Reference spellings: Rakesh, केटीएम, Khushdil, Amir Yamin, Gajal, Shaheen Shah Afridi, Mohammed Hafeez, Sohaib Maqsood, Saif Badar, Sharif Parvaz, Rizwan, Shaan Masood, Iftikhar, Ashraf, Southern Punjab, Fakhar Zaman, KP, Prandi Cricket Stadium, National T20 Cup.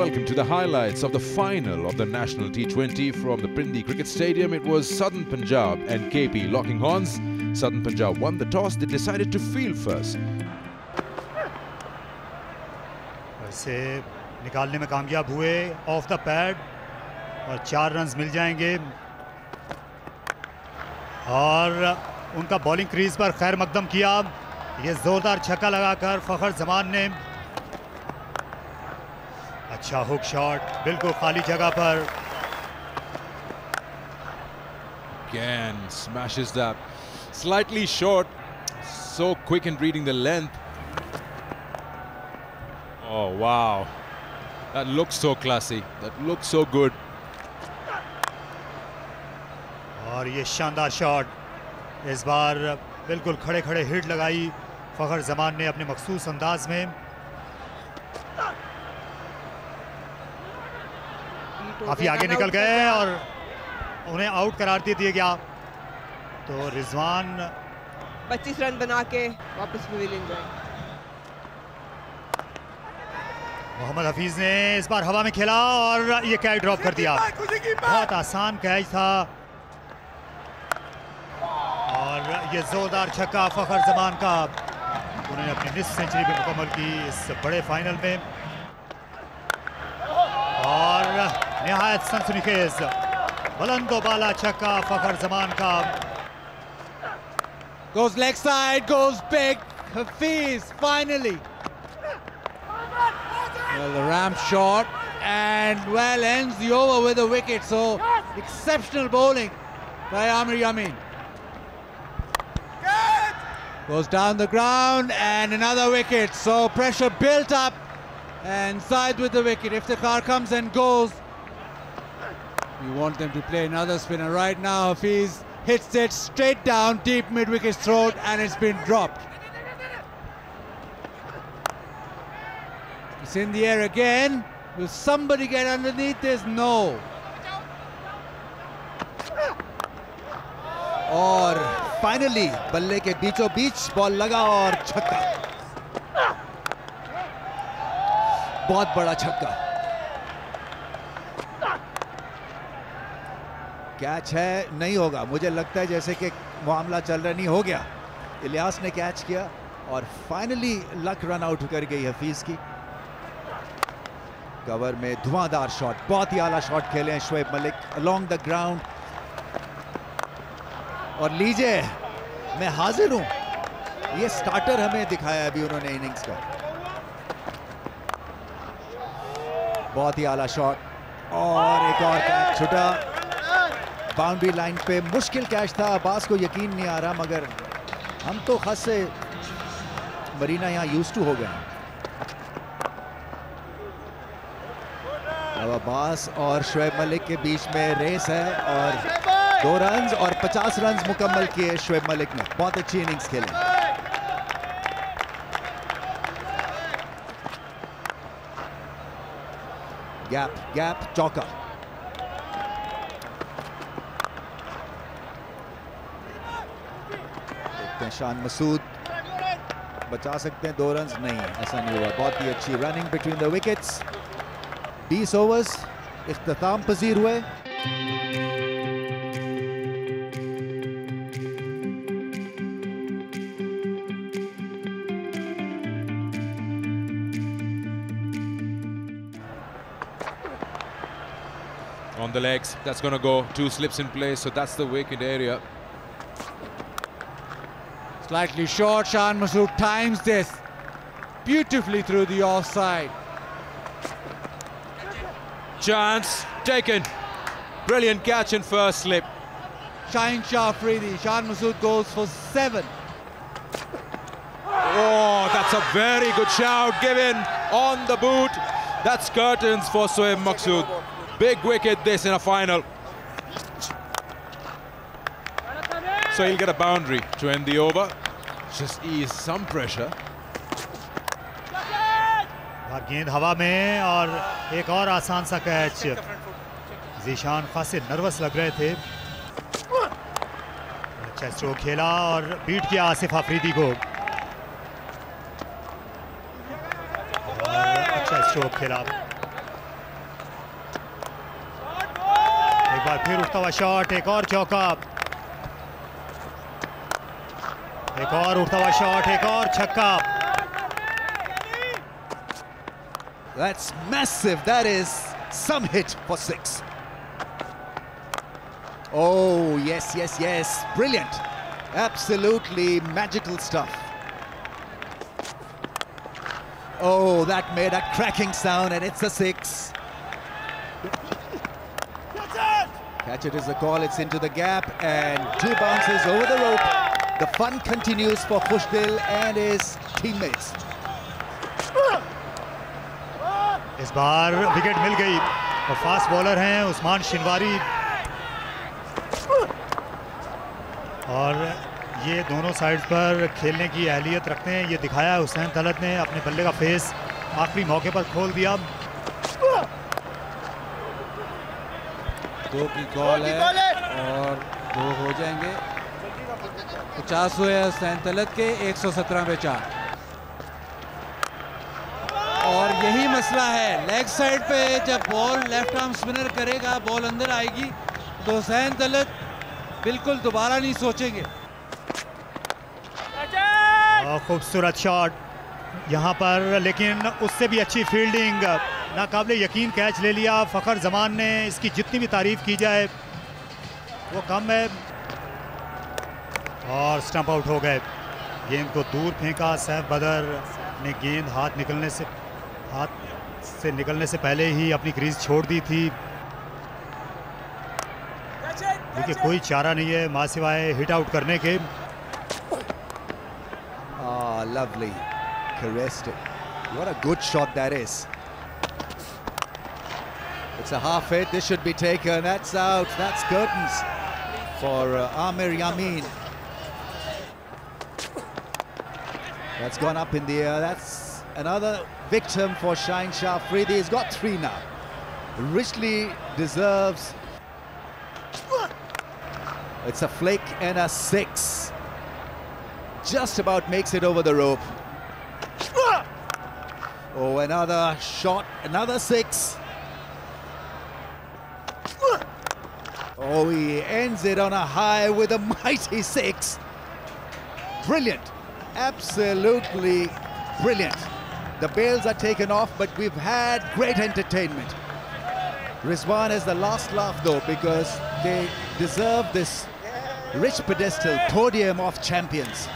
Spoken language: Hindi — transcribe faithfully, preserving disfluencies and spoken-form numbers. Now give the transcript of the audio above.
welcome to the highlights of the final of the National T twenty from the Prandi Cricket Stadium. It was Southern Punjab and K P locking horns. Southern Punjab won the toss. They decided to field first. से निकालने में कामयाब हुए ऑफ द पैड और चार रन्स मिल जाएंगे और उनका बॉलिंग क्रीज पर खैर मकदम किया. ये जोरदार छक्का लगाकर फखर जमान ने अच्छा हुक शॉट बिल्कुल खाली जगह पर. Again smashes that slightly short, so quick in reading the length. Oh wow, that looks so classy, that looks so good. और ये शानदार शॉट इस बार बिल्कुल खड़े खड़े हिट लगाई फखर जमान ने अपने मखसूस अंदाज में. काफी आगे निकल गए और उन्हें आउट करार दे दिया गया. तो रिजवान पच्चीस रन बना के वापस पवेलियन गए. मोहम्मद हफीज ने इस बार हवा में खेला और ये कैच ड्रॉप कर दिया. बहुत आसान कैच था और ये जोरदार छक्का फखर जमान का. उन्होंने अपनी निस सेंचुरी भी मुकम्मल की इस बड़े फाइनल में और नहायत सनसनीखेज बुलंदोबाला छक्का फखर जमान का. Goes leg side, goes big, Hafeez finally. Well, the ramp shot and well ends the over with a wicket. So yes. Exceptional bowling by Amir Yamin. Good. Goes down the ground and another wicket. So pressure built up and sides with the wicket. Iftikhar comes and goes. We want them to play another spinner right now. Hafeez hits it straight down deep mid-wicket throat and it's been dropped. It's in the air again. Will somebody get underneath this? No. और finally बल्ले के बीचों बीच बॉल लगा और छक्का. बहुत बड़ा छक्का. कैच है, नहीं होगा. मुझे लगता है जैसे कि मामला चल रहा नहीं हो गया. इलियास ने कैच किया और फाइनली लक रन आउट कर गई हफीज की. कवर में धुआंधार शॉट, बहुत ही आला शॉट खेले हैं Shoaib Malik along the ground. और लीजिए मैं हाजिर हूं, ये स्टार्टर हमें दिखाया अभी उन्होंने इनिंग्स का. बहुत ही आला शॉट और एक और कैच छुटा बाउंड्री लाइन पे. मुश्किल कैच था, अब्बास को यकीन नहीं आ रहा मगर हम तो खास से मरीना यहाँ यूज टू हो गए हैं. अब्बास और शोएब मलिक के बीच में रेस है और दो रन्स और पचास रन्स मुकम्मल किए शोएब मलिक ने. बहुत अच्छी इनिंग्स खेली. गैप गैप चौका. देखते हैं शान मसूद बचा सकते हैं दो रन्स. नहीं, ऐसा नहीं हुआ. बहुत ही अच्छी रनिंग बिटवीन द विकेट्स. बीस ओवर्स इख्तिताम पजीर हुए. On the legs, that's going to go. Two slips in place, so that's the wicket area. Slightly short. Shaan Masood times this beautifully through the offside. Chance taken. Brilliant catch in first slip. Shaheen Shah Afridi. Shaan Masood goes for seven. Oh, that's a very good shout given on the boot. That's curtains for Sohaib Maqsood. Big wicket this in a final. So he'll get a boundary to end the over. Just ease some pressure. गेंद हवा में और एक और आसान सा कैच. ज़ीशान खासे नर्वस लग रहे थे. अच्छा स्ट्रोक खेला और बीट किया आसिफ आफरीदी को. अच्छा स्ट्रोक खेला और फिर उठता हुआ शॉट, एक और चौका, एक और उठता हुआ शॉट, एक और छक्का. That's massive. That is some hit for six. Oh yes, yes, yes. Brilliant. Absolutely magical stuff. Oh, that made a cracking sound and it's a six. Catch it is the call, it's into the gap and two bounces over the rope. The fun continues for Khushdil and his teammates. इस बार विकेट मिल गई और फास्ट बॉलर हैं उस्मान शिनवारी और ये दोनों साइड पर खेलने की अहलियत रखते हैं, ये दिखाया है हुसैन तलत ने. अपने बल्ले का फेस आखिरी मौके पर खोल दिया. दो की कॉल है और दो हो जाएंगे. पचास हुए हैं हुसैन तलत के, एक सौ सत्रह पे चार. और यही मसला है लेग साइड पे, जब बॉल लेफ्ट आर्म स्पिनर करेगा, बॉल अंदर आएगी तो हुसैन तलत बिल्कुल दोबारा नहीं सोचेंगे. खूबसूरत शॉट यहाँ पर, लेकिन उससे भी अच्छी फील्डिंग, नाकाबिले यकीन कैच ले लिया. फखर जमान ने इसकी जितनी भी तारीफ की जाए वो कम है. और स्टंप आउट हो गए, गेंद को दूर फेंका. सैफ बदर ने गेंद हाथ निकलने से हाथ से निकलने से पहले ही अपनी क्रीज छोड़ दी थी. देखिए कोई चारा नहीं है मां सिवाय हिट आउट करने के. Ah, lovely, caressed it. What a good shot that is. It's a half hit. This should be taken. That's out. That's curtains for uh, Amir Yamin. That's gone up in the air. That's another victim for Shaheen Shah Afridi. He's got three now. Richly deserves. It's a flick and a six. Just about makes it over the rope. Oh, another shot, another six. Oh, he ends it on a high with a mighty six. Brilliant. Absolutely brilliant. The bails are taken off, but we've had great entertainment. Rizwan is the last laugh though, because they deserve this rich pedestal podium of champions.